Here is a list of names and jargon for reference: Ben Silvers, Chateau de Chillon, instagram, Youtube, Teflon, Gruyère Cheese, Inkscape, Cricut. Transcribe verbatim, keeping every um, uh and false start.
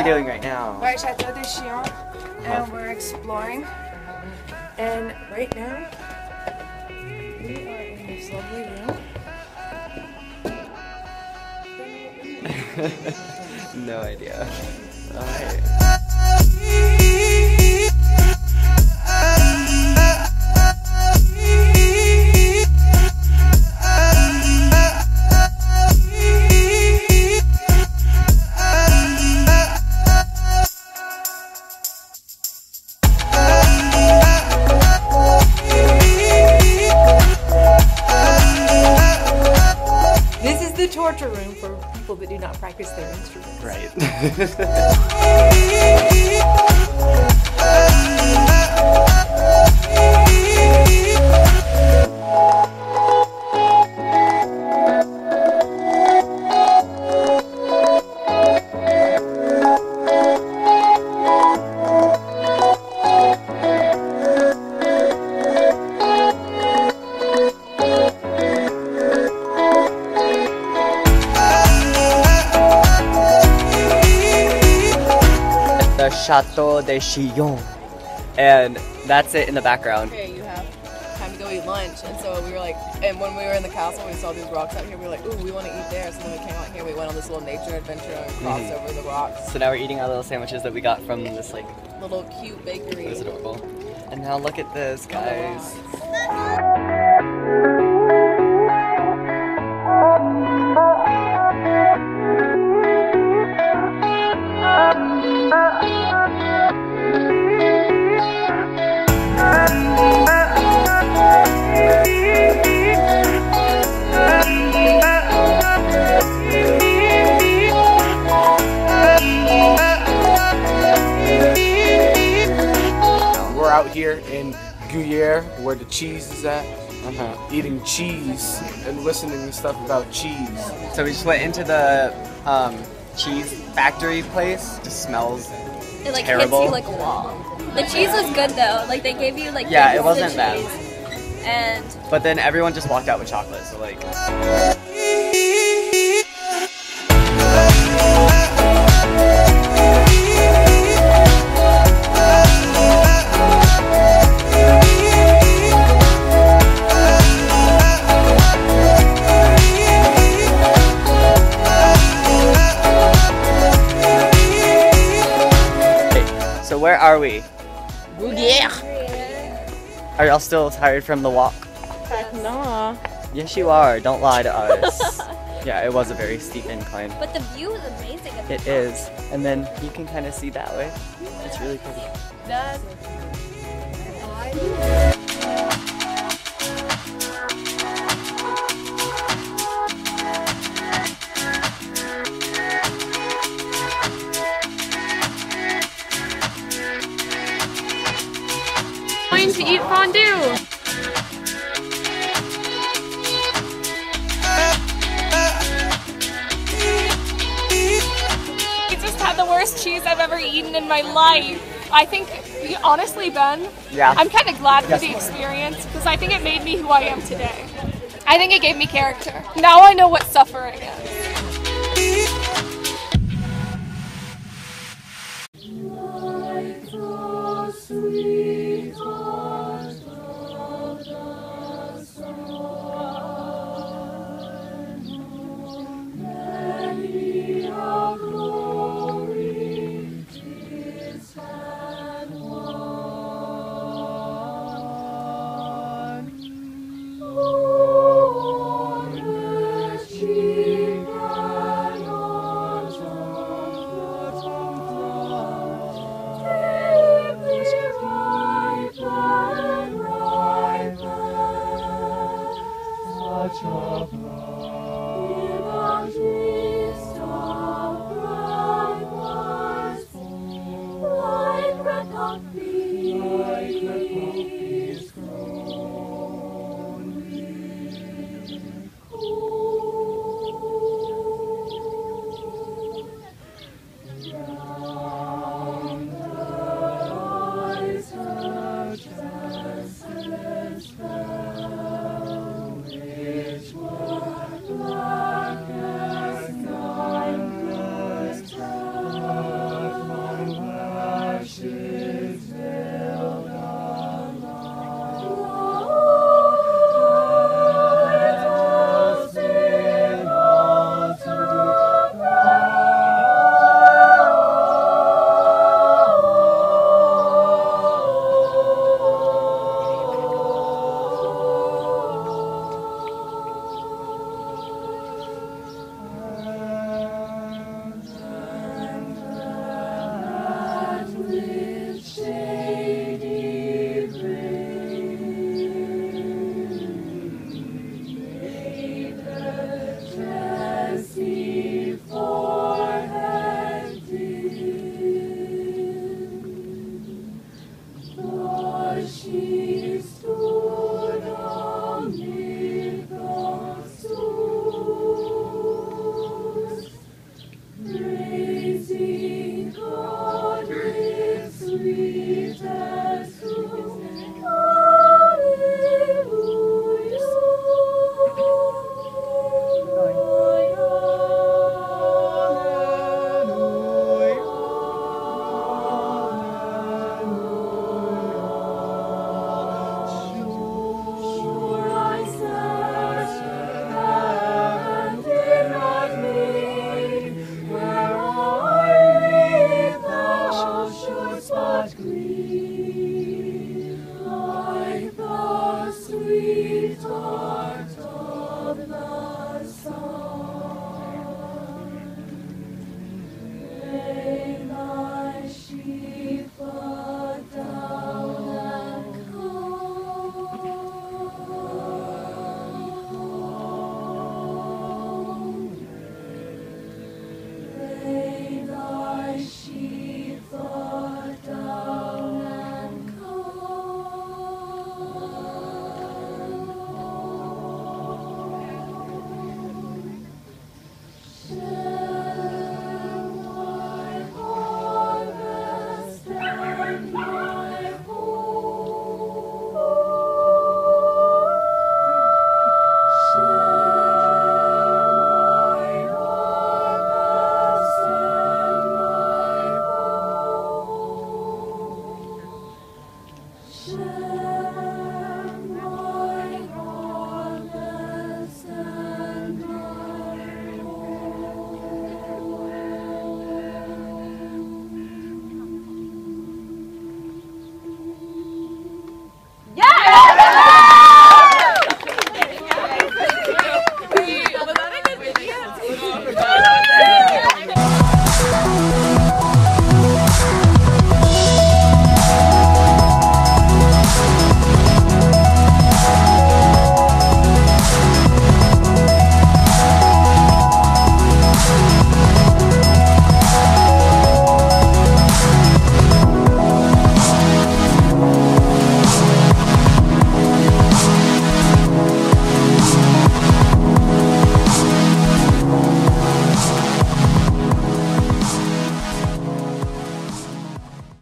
are you doing right now? We're at Chateau de Chillon, and we're exploring. And right now, we are in this lovely room. No idea. All right. The torture room for people that do not practice their instruments. Right. The Chateau de Chillon, and that's it in the background. Okay, you have time to go eat lunch, and so we were like, and when we were in the castle, we saw these rocks out here. We were like, ooh, we want to eat there. So then we came out here. We went on this little nature adventure and crossed mm-hmm. over the rocks. So now we're eating our little sandwiches that we got from this like little cute bakery. It was adorable. And now look at this, guys. Out here in Gruyères, where the cheese is at, uh-huh. eating cheese and listening to stuff about cheese. So we just went into the um, cheese factory place. It just smells it, like, terrible. It like hits you like a wall. The cheese was good though. Like they gave you like yeah, it wasn't bad. And but then everyone just walked out with chocolate. So like. So where are we? Gruyères. Are y'all still tired from the walk? Heck no. Yes you are, don't lie to us. Yeah, it was a very steep incline. But the view is amazing at the top. It is. And then you can kind of see that way. It's really pretty. That's to eat fondue. You just had the worst cheese I've ever eaten in my life. I think, honestly, Ben, yeah. I'm kind of glad yes. for the experience because I think it made me who I am today. I think it gave me character. Now I know what suffering is. Stop,